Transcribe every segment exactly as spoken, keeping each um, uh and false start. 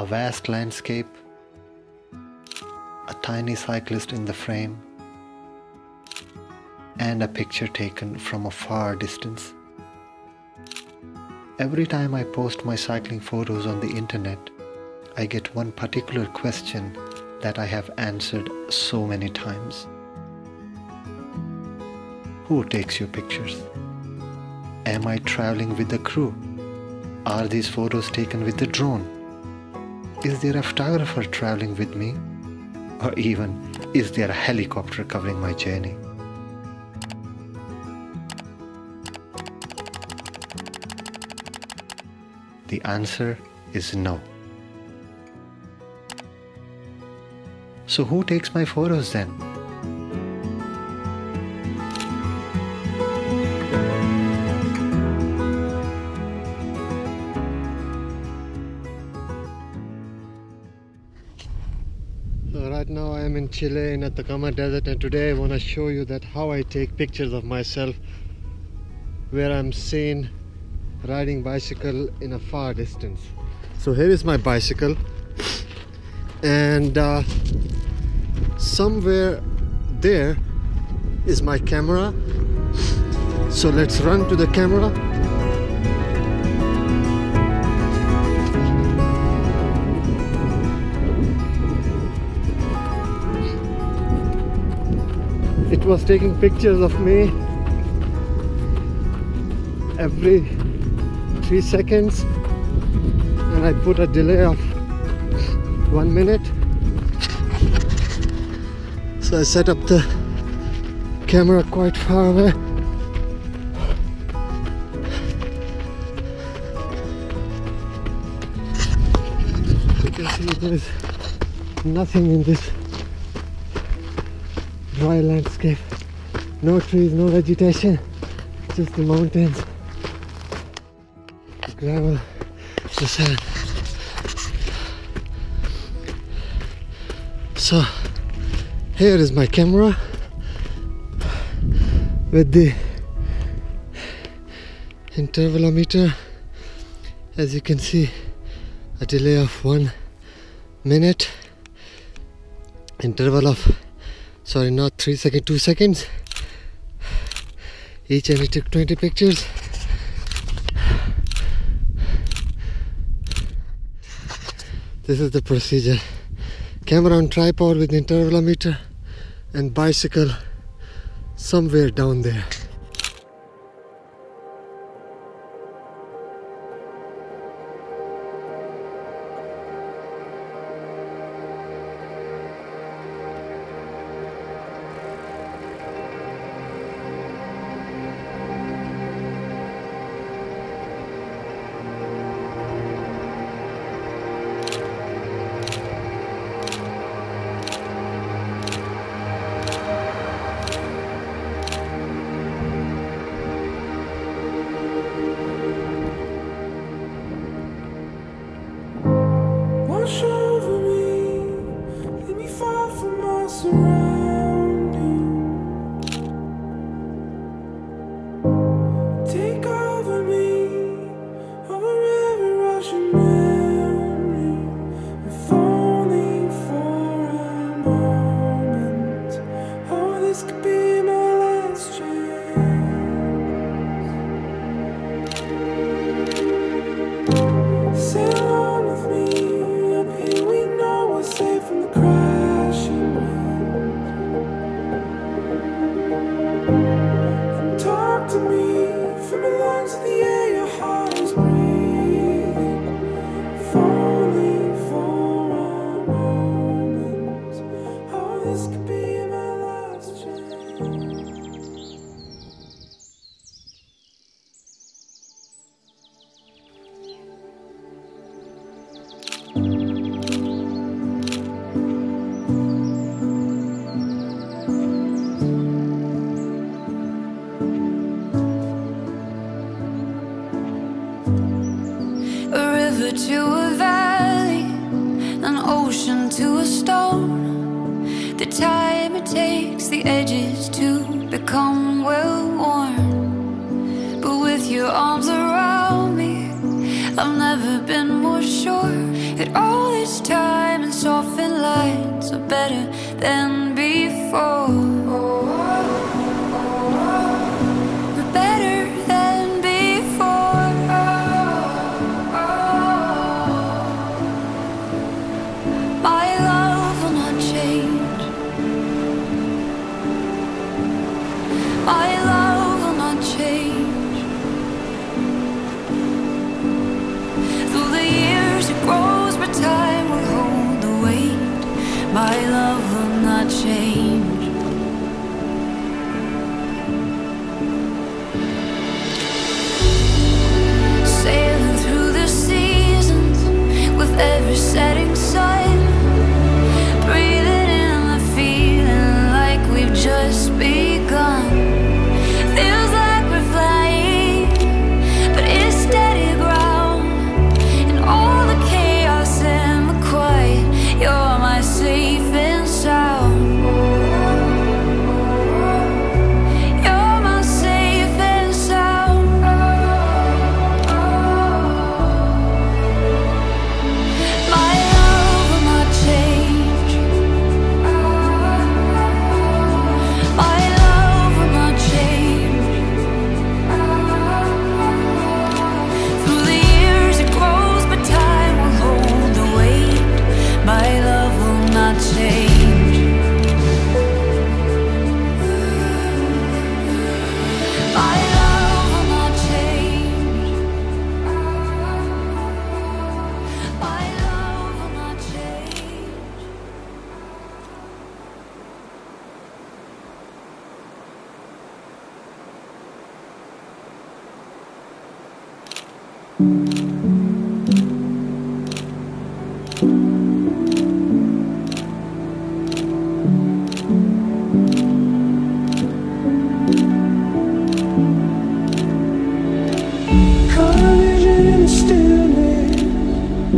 a vast landscape, a tiny cyclist in the frame, and a picture taken from a far distance. Every time I post my cycling photos on the internet, I get one particular question that I have answered so many times. Who takes your pictures? Am I traveling with the crew? Are these photos taken with the drone? Is there a photographer traveling with me? Or even, is there a helicopter covering my journey? The answer is no. So who takes my photos then? So right now I am in Chile in Atacama Desert, and today I want to show you that how I take pictures of myself where I'm seen riding bicycle in a far distance. So here is my bicycle, and uh, somewhere there is my camera. So let's run to the camera. It was taking pictures of me every three seconds, and I put a delay of one minute. So I set up the camera quite far away. You can see there is nothing in this dry landscape. No trees, no vegetation, just the mountains, the gravel, the sand. So here is my camera with the intervalometer. As you can see, a delay of one minute, interval of, sorry, not three seconds, two seconds each, and it took twenty pictures. This is the procedure: camera on tripod with intervalometer, and bicycle somewhere down there. To a valley, an ocean to a stone, the time it takes the edges to become well worn. But with your arms around me, I've never been more sure. It all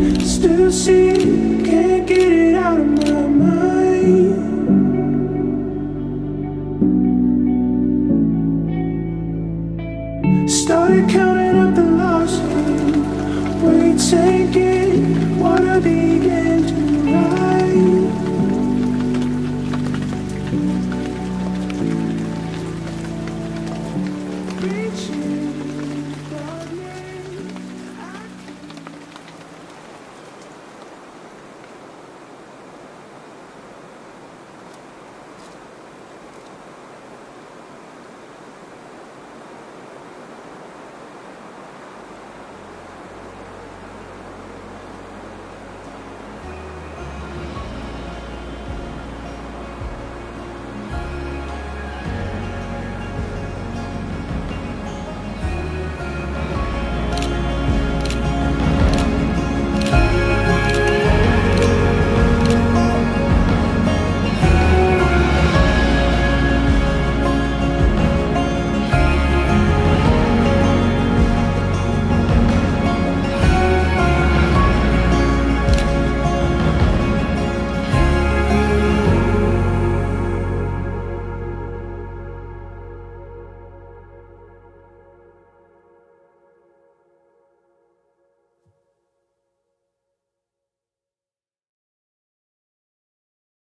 Still see, can't get it out of my mind. Started counting up the losses, waiting.